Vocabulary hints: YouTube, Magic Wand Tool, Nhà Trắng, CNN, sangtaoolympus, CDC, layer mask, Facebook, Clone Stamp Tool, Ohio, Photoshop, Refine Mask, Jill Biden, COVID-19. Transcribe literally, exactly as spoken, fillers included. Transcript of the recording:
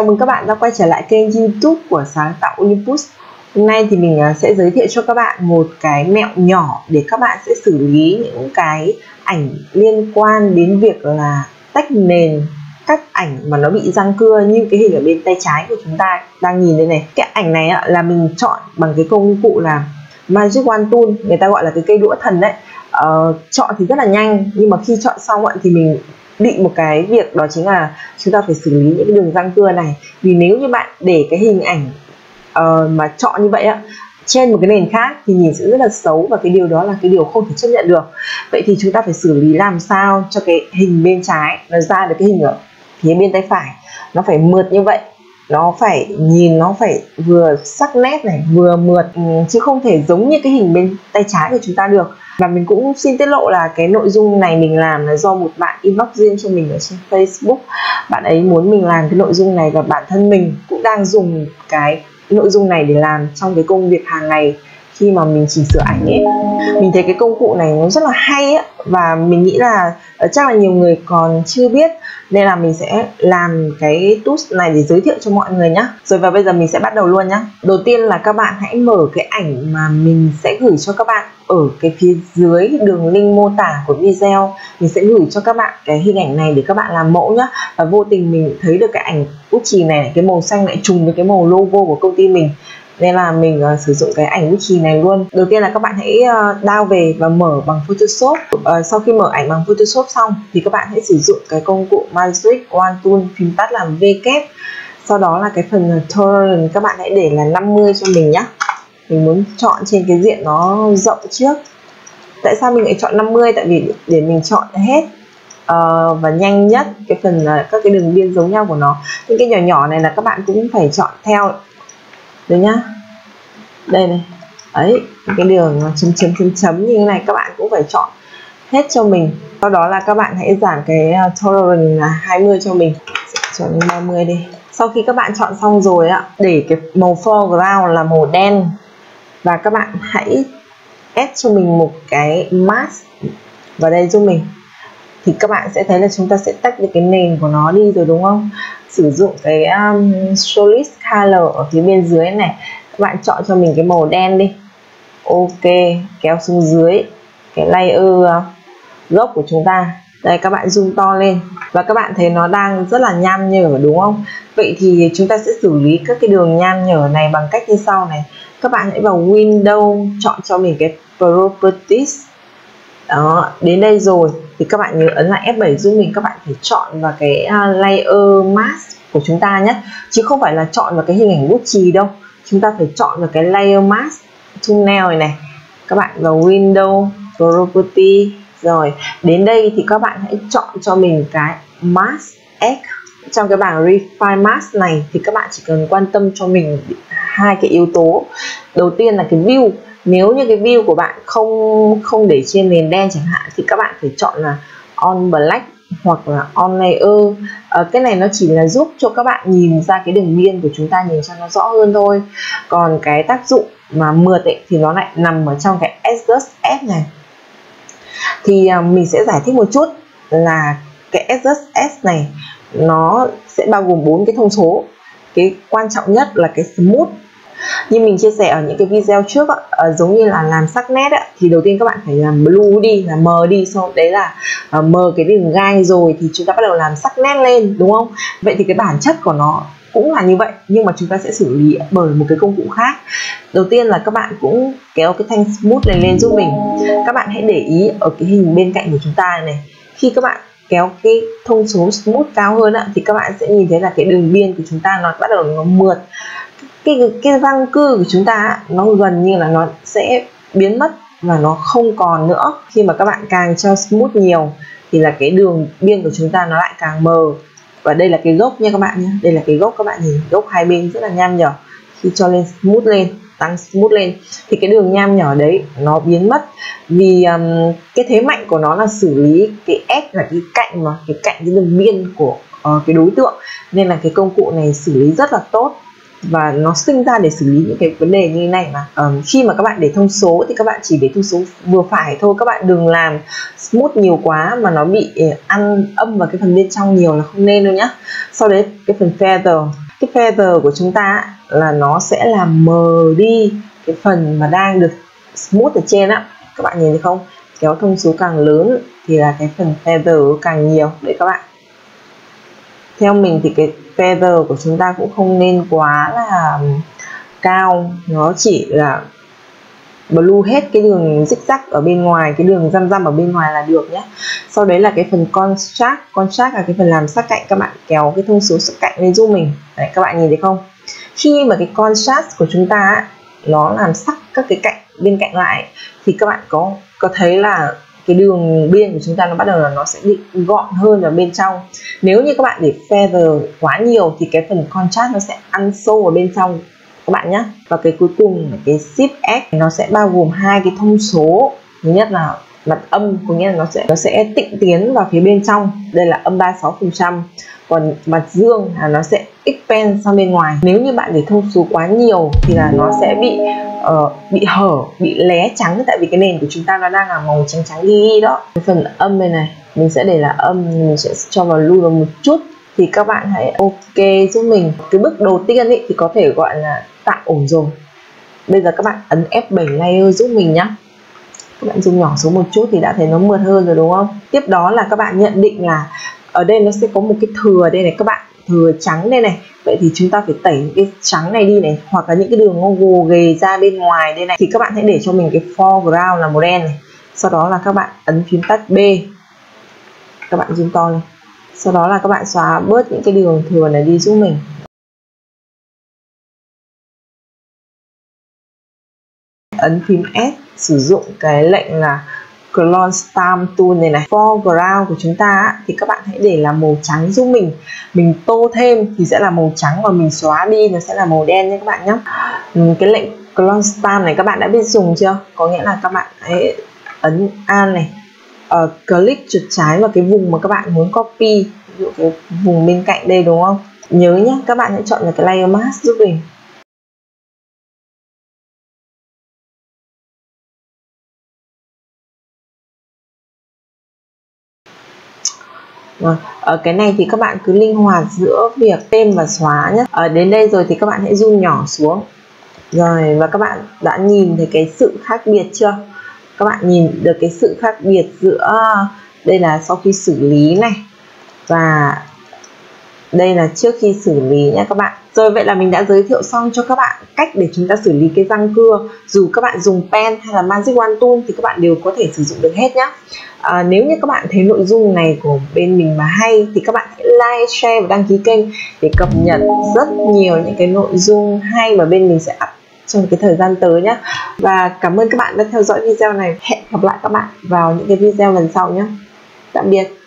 Chào mừng các bạn đã quay trở lại kênh YouTube của Sáng Tạo Olympus. Hôm nay thì mình sẽ giới thiệu cho các bạn một cái mẹo nhỏ để các bạn sẽ xử lý những cái ảnh liên quan đến việc là tách nền các ảnh mà nó bị răng cưa, như cái hình ở bên tay trái của chúng ta đang nhìn đây này. Cái ảnh này là mình chọn bằng cái công cụ là Magic Wand Tool, người ta gọi là cái cây đũa thần đấy. Ờ, chọn thì rất là nhanh, nhưng mà khi chọn xong thì mình định một cái việc, đó chính là chúng ta phải xử lý những cái đường răng cưa này. Vì nếu như bạn để cái hình ảnh uh, mà chọn như vậy á trên một cái nền khác thì nhìn sẽ rất là xấu, và cái điều đó là cái điều không thể chấp nhận được. Vậy thì chúng ta phải xử lý làm sao cho cái hình bên trái nó ra được cái hình ở phía bên tay phải, nó phải mượt như vậy, nó phải nhìn nó phải vừa sắc nét này vừa mượt, chứ không thể giống như cái hình bên tay trái của chúng ta được. Và mình cũng xin tiết lộ là cái nội dung này mình làm là do một bạn inbox riêng cho mình ở trên Facebook. Bạn ấy muốn mình làm cái nội dung này, và bản thân mình cũng đang dùng cái nội dung này để làm trong cái công việc hàng ngày khi mà mình chỉnh sửa ảnh ấy. Mình thấy cái công cụ này nó rất là hay ấy, và mình nghĩ là chắc là nhiều người còn chưa biết, nên là mình sẽ làm cái tool này để giới thiệu cho mọi người nhá. Rồi, và bây giờ mình sẽ bắt đầu luôn nhá. Đầu tiên là các bạn hãy mở cái ảnh mà mình sẽ gửi cho các bạn ở cái phía dưới đường link mô tả của video. Mình sẽ gửi cho các bạn cái hình ảnh này để các bạn làm mẫu nhá. Và vô tình mình thấy được cái ảnh bút chì này, cái màu xanh lại trùng với cái màu logo của công ty mình, nên là mình uh, sử dụng cái ảnh bút chì này luôn. Đầu tiên là các bạn hãy uh, download về và mở bằng Photoshop. Uh, sau khi mở ảnh bằng Photoshop xong thì các bạn hãy sử dụng cái công cụ Magic Wand Tool, phím tắt là V kép. Sau đó là cái phần Tolerance các bạn hãy để là năm mươi cho mình nhé. Mình muốn chọn trên cái diện nó rộng trước. Tại sao mình lại chọn năm mươi? Tại vì để mình chọn hết uh, và nhanh nhất cái phần uh, các cái đường biên giống nhau của nó. Những cái nhỏ nhỏ này là các bạn cũng phải chọn theo. Được nhá. Đây này. Đấy, cái đường chấm chấm chấm chấm như thế này các bạn cũng phải chọn hết cho mình. Sau đó là các bạn hãy giảm cái tolerance là hai mươi cho mình. Chọn lên ba mươi đi. Sau khi các bạn chọn xong rồi ạ, để cái màu foreground là màu đen, và các bạn hãy add cho mình một cái mask vào đây giúp mình. Thì các bạn sẽ thấy là chúng ta sẽ tách được cái nền của nó đi rồi, đúng không? Sử dụng cái um, solid color ở phía bên dưới này, các bạn chọn cho mình cái màu đen đi. Ok, kéo xuống dưới cái layer uh, gốc của chúng ta. Đây, các bạn zoom to lên và các bạn thấy nó đang rất là nham nhở, đúng không? Vậy thì chúng ta sẽ xử lý các cái đường nham nhở này bằng cách như sau này. Các bạn hãy vào Window, chọn cho mình cái Properties. Đó, đến đây rồi thì các bạn nhớ ấn lại F bảy giúp mình. Các bạn phải chọn vào cái layer mask của chúng ta nhé, chứ không phải là chọn vào cái hình ảnh bút chì đâu. Chúng ta phải chọn vào cái layer mask thumbnail này này. Các bạn vào Window, Property. Rồi, đến đây thì các bạn hãy chọn cho mình cái mask X. Trong cái bảng Refine Mask này thì các bạn chỉ cần quan tâm cho mình hai cái yếu tố. Đầu tiên là cái view. Nếu như cái view của bạn không không để trên nền đen chẳng hạn thì các bạn phải chọn là on black hoặc là on layer. À, cái này nó chỉ là giúp cho các bạn nhìn ra cái đường biên của chúng ta, nhìn cho nó rõ hơn thôi. Còn cái tác dụng mà mượt ấy, thì nó lại nằm ở trong cái adjust F này. Thì à, mình sẽ giải thích một chút là cái adjust S này nó sẽ bao gồm bốn cái thông số. Cái quan trọng nhất là cái smooth. Như mình chia sẻ ở những cái video trước ạ, giống như là làm sắc nét ạ, thì đầu tiên các bạn phải làm blue đi, là mờ đi, sau đấy là mờ cái đường gai rồi thì chúng ta bắt đầu làm sắc nét lên, đúng không? Vậy thì cái bản chất của nó cũng là như vậy, nhưng mà chúng ta sẽ xử lý bởi một cái công cụ khác. Đầu tiên là các bạn cũng kéo cái thanh smooth này lên giúp mình. Các bạn hãy để ý ở cái hình bên cạnh của chúng ta này. Khi các bạn kéo cái thông số smooth cao hơn ạ, thì các bạn sẽ nhìn thấy là cái đường biên của chúng ta nó bắt đầu nó mượt. Cái, cái răng cưa của chúng ta nó gần như là nó sẽ biến mất và nó không còn nữa. Khi mà các bạn càng cho smooth nhiều thì là cái đường biên của chúng ta nó lại càng mờ. Và đây là cái gốc nha các bạn nhé. Đây là cái gốc, các bạn nhìn gốc hai bên rất là nham nhở. Khi cho lên smooth lên, tăng smooth lên thì cái đường nham nhở đấy nó biến mất. Vì um, cái thế mạnh của nó là xử lý cái edge là cái cạnh mà, cái cạnh cái đường biên của uh, cái đối tượng. Nên là cái công cụ này xử lý rất là tốt, và nó sinh ra để xử lý những cái vấn đề như thế này mà. Um, khi mà các bạn để thông số thì các bạn chỉ để thông số vừa phải thôi. Các bạn đừng làm smooth nhiều quá mà nó bị ăn âm vào cái phần bên trong nhiều là không nên đâu nhá. Sau đấy cái phần feather, cái feather của chúng ta là nó sẽ làm mờ đi cái phần mà đang được smooth ở trên á. Các bạn nhìn thấy không? Kéo thông số càng lớn thì là cái phần feather càng nhiều đấy các bạn. Theo mình thì cái feather của chúng ta cũng không nên quá là cao, nó chỉ là blue hết cái đường zigzag ở bên ngoài, cái đường răm răm ở bên ngoài là được nhé. Sau đấy là cái phần contrast, contrast là cái phần làm sắc cạnh, các bạn kéo cái thông số sắc cạnh lên giúp mình. Đấy, các bạn nhìn thấy không? Khi mà cái contrast của chúng ta nó làm sắc các cái cạnh bên cạnh lại thì các bạn có có thấy là cái đường biên của chúng ta nó bắt đầu là nó sẽ định gọn hơn ở bên trong. Nếu như các bạn để feather quá nhiều thì cái phần contrast nó sẽ ăn sâu ở bên trong các bạn nhé. Và cái cuối cùng là cái shift F, nó sẽ bao gồm hai cái thông số. Thứ nhất là mặt âm, có nghĩa là nó sẽ nó sẽ tịnh tiến vào phía bên trong, đây là âm ba mươi sáu phần trăm, còn mặt dương là nó sẽ expand sang bên ngoài. Nếu như bạn để thông số quá nhiều thì là nó sẽ bị uh, bị hở, bị lé trắng, tại vì cái nền của chúng ta nó đang là màu trắng trắng đi đó. Cái phần âm này này mình sẽ để là âm, mình sẽ cho vào lưu vào một chút. Thì các bạn hãy ok giúp mình. Cái bước đầu tiên ý, thì có thể gọi là tạm ổn rồi. Bây giờ các bạn ấn F bảy layer giúp mình nhé. Các bạn zoom nhỏ xuống một chút thì đã thấy nó mượt hơn rồi đúng không? Tiếp đó là các bạn nhận định là ở đây nó sẽ có một cái thừa đây này các bạn, thừa trắng đây này. Vậy thì chúng ta phải tẩy những cái trắng này đi này, hoặc là những cái đường nó gồ ghề ra bên ngoài đây này. Thì các bạn hãy để cho mình cái foreground là màu đen này. Sau đó là các bạn ấn phím tắt B. Các bạn zoom to lên. Sau đó là các bạn xóa bớt những cái đường thừa này đi giúp mình. Ấn phím S, sử dụng cái lệnh là Clone Stamp Tool này này. Foreground của chúng ta á, thì các bạn hãy để là màu trắng giúp mình. Mình tô thêm thì sẽ là màu trắng, và mình xóa đi nó sẽ là màu đen nha các bạn nhé. Cái lệnh Clone Stamp này các bạn đã biết dùng chưa? Có nghĩa là các bạn hãy ấn A này, Uh, click chuột trái vào cái vùng mà các bạn muốn copy, ví dụ cái vùng bên cạnh đây đúng không? Nhớ nhé, các bạn hãy chọn là cái layer mask giúp mình. Rồi, ở cái này thì các bạn cứ linh hoạt giữa việc thêm và xóa nhé. Ở đến đây rồi thì các bạn hãy zoom nhỏ xuống. Rồi, và các bạn đã nhìn thấy cái sự khác biệt chưa? Các bạn nhìn được cái sự khác biệt giữa đây là sau khi xử lý này, và đây là trước khi xử lý nha các bạn. Rồi, vậy là mình đã giới thiệu xong cho các bạn cách để chúng ta xử lý cái răng cưa. Dù các bạn dùng pen hay là Magic Wand Tool thì các bạn đều có thể sử dụng được hết nhé. À, nếu như các bạn thấy nội dung này của bên mình mà hay thì các bạn hãy like, share và đăng ký kênh để cập nhật rất nhiều những cái nội dung hay mà bên mình sẽ up trong cái thời gian tới nhé. Và cảm ơn các bạn đã theo dõi video này. Hẹn gặp lại các bạn vào những cái video lần sau nhé. Tạm biệt.